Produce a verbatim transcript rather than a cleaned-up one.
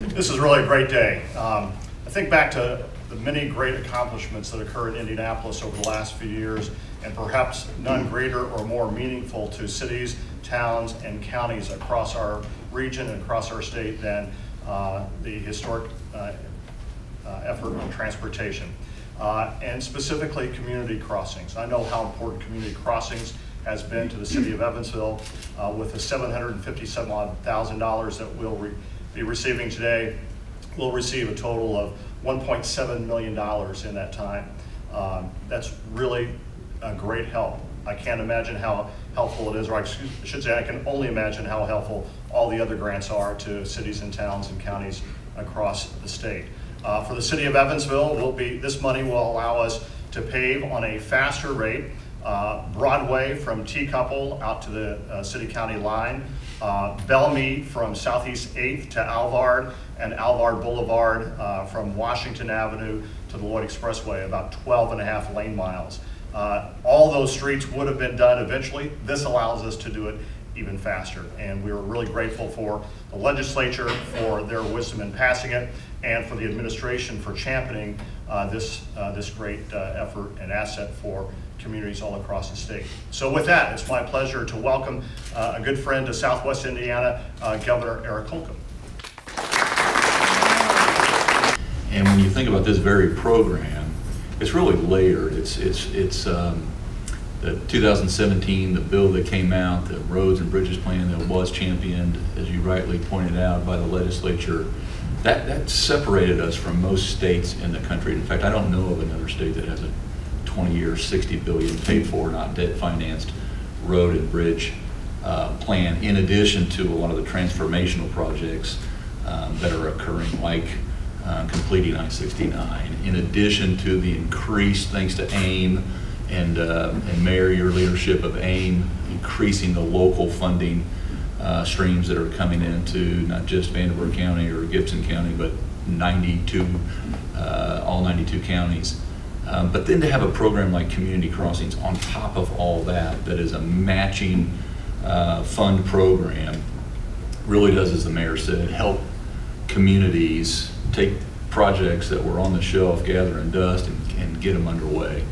This is really a great day. Um, I think back to the many great accomplishments that occurred in Indianapolis over the last few years, and perhaps none greater or more meaningful to cities, towns, and counties across our region and across our state than uh, the historic uh, uh, effort on transportation. Uh, and specifically community crossings. I know how important community crossings has been to the city of Evansville uh, with the seven hundred fifty-seven thousand dollars that we'll re be receiving today. We'll receive a total of one point seven million dollars in that time. Um, that's really a great help. I can't imagine how helpful it is, or I should say I can only imagine how helpful all the other grants are to cities and towns and counties across the state. Uh, for the city of Evansville, will be, this money will allow us to pave on a faster rate uh, Broadway from T-Couple out to the uh, city-county line, uh, Bellemeade from Southeast eighth to Alvord, and Alvord Boulevard uh, from Washington Avenue to the Lloyd Expressway, about twelve and a half lane miles. Uh, all those streets would have been done eventually. This allows us to do it even faster, and we were really grateful for the legislature for their wisdom in passing it, and for the administration for championing uh, this, uh, this great uh, effort and asset for communities all across the state. So with that, it's my pleasure to welcome uh, a good friend to Southwest Indiana, uh, Governor Eric Holcomb. And when you think about this very program, it's really layered. It's, it's, it's um, the two thousand seventeen, the bill that came out, the roads and bridges plan that was championed, as you rightly pointed out, by the legislature. That, that separated us from most states in the country. In fact, I don't know of another state that has a twenty-year, sixty billion dollars paid for, not debt-financed road and bridge uh, plan, in addition to a lot of the transformational projects um, that are occurring, like uh, completing I sixty-nine, in addition to the increased, thanks to AIM and, uh, and Mayor, your leadership of AIM, increasing the local funding Uh, streams that are coming into not just Vanderburgh County or Gibson County, but ninety-two, uh, all ninety-two counties. Um, but then to have a program like Community Crossings on top of all that, that is a matching uh, fund program, really does, as the mayor said, help communities take projects that were on the shelf, gather in dust, and, and get them underway.